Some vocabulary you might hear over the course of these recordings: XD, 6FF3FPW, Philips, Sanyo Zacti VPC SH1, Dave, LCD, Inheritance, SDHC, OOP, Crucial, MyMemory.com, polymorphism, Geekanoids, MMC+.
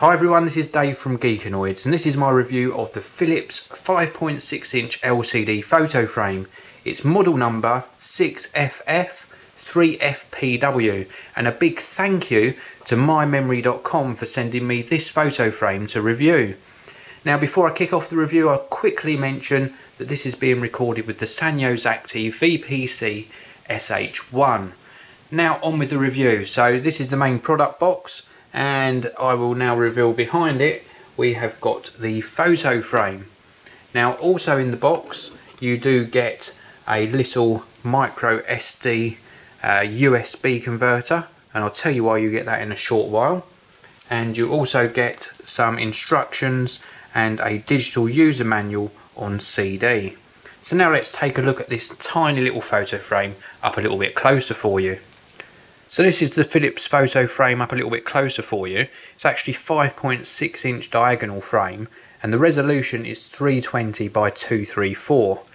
Hi everyone, this is Dave from Geekanoids and this is my review of the Philips 5.6 inch LCD photo frame. It's model number 6FF3FPW, and a big thank you to MyMemory.com for sending me this photo frame to review. Now before I kick off the review, I'll quickly mention that this is being recorded with the Sanyo Zacti VPC SH1. Now on with the review. So this is the main product box, and I will now reveal behind it we have got the photo frame. Now also in the box you do get a little micro SD USB converter, and I'll tell you why you get that in a short while. And you also get some instructions and a digital user manual on CD. So now let's take a look at this tiny little photo frame up a little bit closer for you. So this is the Philips photo frame up a little bit closer for you. It's actually 5.6 inch diagonal frame, and the resolution is 320 by 234. Now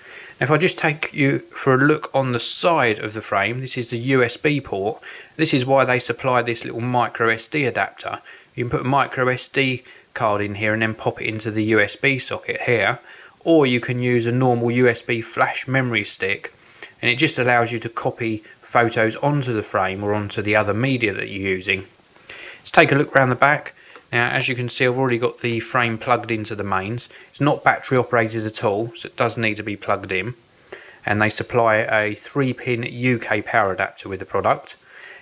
if I just take you for a look on the side of the frame, this is the USB port. This is why they supply this little micro SD adapter. You can put a micro SD card in here and then pop it into the USB socket here, or you can use a normal USB flash memory stick, and it just allows you to copy photos onto the frame or onto the other media that you're using. Let's take a look around the back. Now as you can see, I've already got the frame plugged into the mains. It's not battery operated at all, so it does need to be plugged in, and they supply a 3-pin UK power adapter with the product.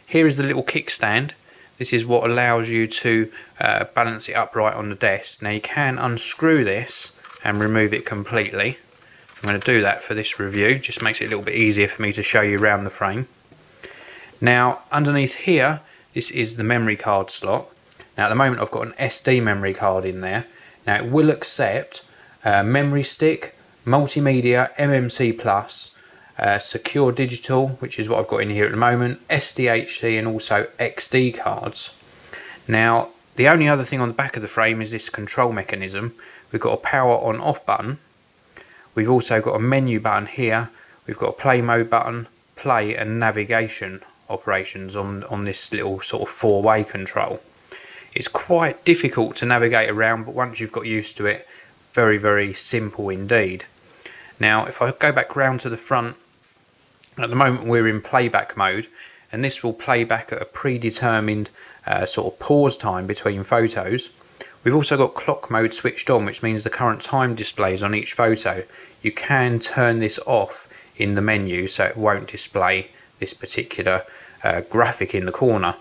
Here is the little kickstand. This is what allows you to balance it upright on the desk. Now you can unscrew this and remove it completely. I'm going to do that for this review, just makes it a little bit easier for me to show you around the frame. Now underneath here, this is the memory card slot. Now at the moment I've got an SD memory card in there. Now it will accept memory stick, multimedia, MMC+, secure digital, which is what I've got in here at the moment, SDHC and also XD cards. Now the only other thing on the back of the frame is this control mechanism. We've got a power on off button. We've also got a menu button here. We've got a play mode button, play and navigation operations on this little sort of 4-way control. It's quite difficult to navigate around, but once you've got used to it, very, very simple indeed. Now, if I go back round to the front, at the moment we're in playback mode, and this will play back at a predetermined sort of pause time between photos. We've also got clock mode switched on, which means the current time displays on each photo. You can turn this off in the menu so it won't display this particular graphic in the corner.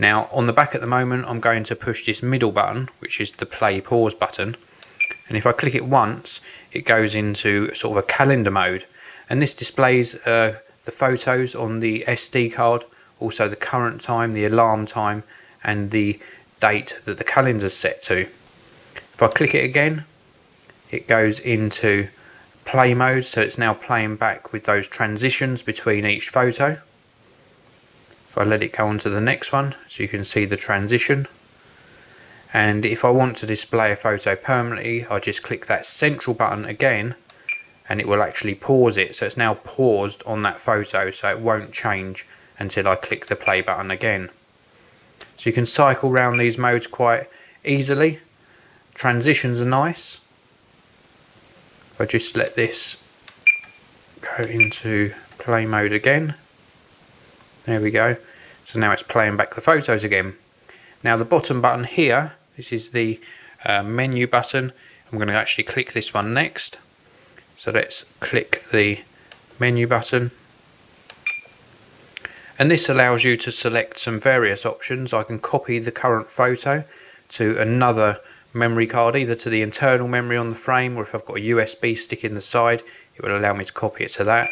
Now on the back at the moment I'm going to push this middle button, which is the play pause button, and if I click it once it goes into sort of a calendar mode, and this displays the photos on the SD card, also the current time, the alarm time and the date that the calendar's set to. If I click it again, it goes into play mode, so it's now playing back with those transitions between each photo. If I let it go on to the next one, so you can see the transition. And if I want to display a photo permanently, I just click that central button again and it will actually pause it, so it's now paused on that photo, so it won't change until I click the play button again. So you can cycle around these modes quite easily. Transitions are nice. If I just let this go into play mode again. There we go. So now it's playing back the photos again. Now the bottom button here, this is the menu button. I'm going to actually click this one next. So let's click the menu button. And this allows you to select some various options. I can copy the current photo to another memory card, either to the internal memory on the frame, or if I've got a USB stick in the side, it will allow me to copy it to that.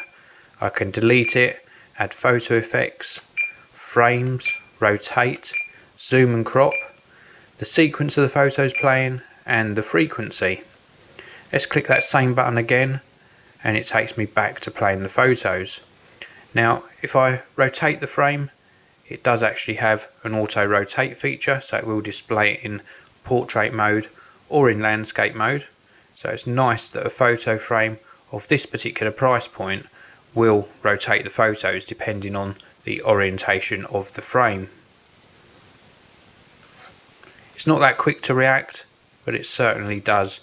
I can delete it, add photo effects, frames, rotate, zoom and crop, the sequence of the photos playing, and the frequency. Let's click that same button again, and it takes me back to playing the photos. Now if I rotate the frame, it does actually have an auto rotate feature, so it will display it in portrait mode or in landscape mode. So it's nice that a photo frame of this particular price point will rotate the photos depending on the orientation of the frame. It's not that quick to react, but it certainly does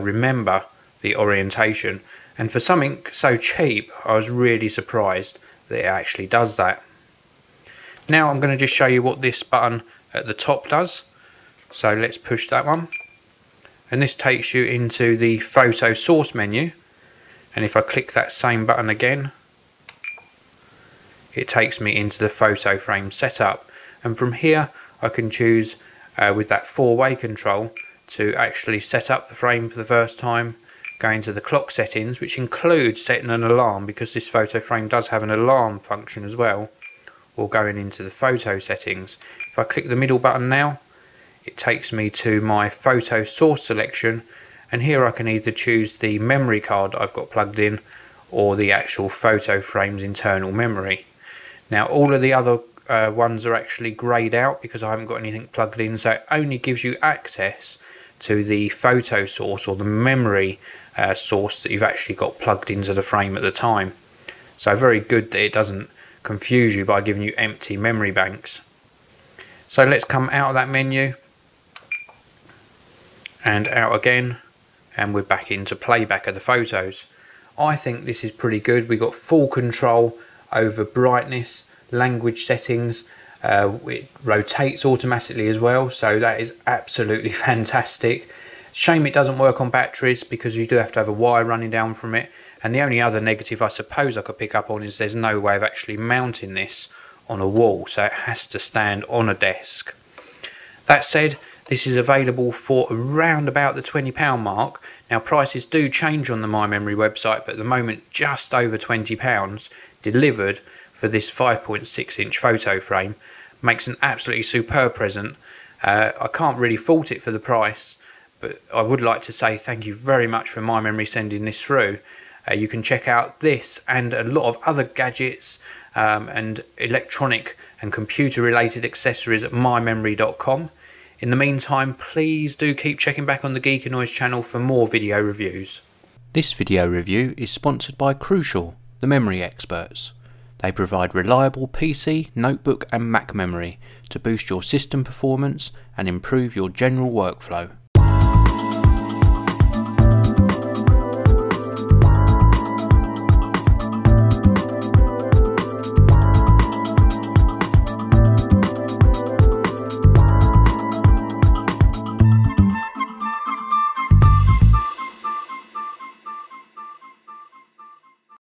remember the orientation. And for something so cheap, I was really surprised that it actually does that. Now I'm going to just show you what this button at the top does. So let's push that one. And this takes you into the photo source menu. And if I click that same button again, it takes me into the photo frame setup. And from here, I can choose with that four-way control to actually set up the frame for the first time, go into the clock settings, which includes setting an alarm because this photo frame does have an alarm function as well, or going into the photo settings. If I click the middle button now, it takes me to my photo source selection, and here I can either choose the memory card I've got plugged in or the actual photo frame's internal memory. Now all of the other ones are actually greyed out because I haven't got anything plugged in, so it only gives you access to the photo source or the memory source that you've actually got plugged into the frame at the time. So very good that it doesn't confuse you by giving you empty memory banks. So let's come out of that menu and out again, and we're back into playback of the photos. I think this is pretty good. We've got full control over brightness, language settings, it rotates automatically as well, so that is absolutely fantastic. Shame it doesn't work on batteries because you do have to have a wire running down from it, and the only other negative I suppose I could pick up on is there's no way of actually mounting this on a wall, so it has to stand on a desk. That said, this is available for around about the £20 mark. Now prices do change on the MyMemory website, but at the moment just over £20 delivered for this 5.6 inch photo frame. Makes an absolutely superb present. I can't really fault it for the price, but I would like to say thank you very much for MyMemory sending this through. You can check out this and a lot of other gadgets and electronic and computer related accessories at MyMemory.com. In the meantime, please do keep checking back on the Geekanoids channel for more video reviews. This video review is sponsored by Crucial, the memory experts. They provide reliable PC, notebook and Mac memory to boost your system performance and improve your general workflow.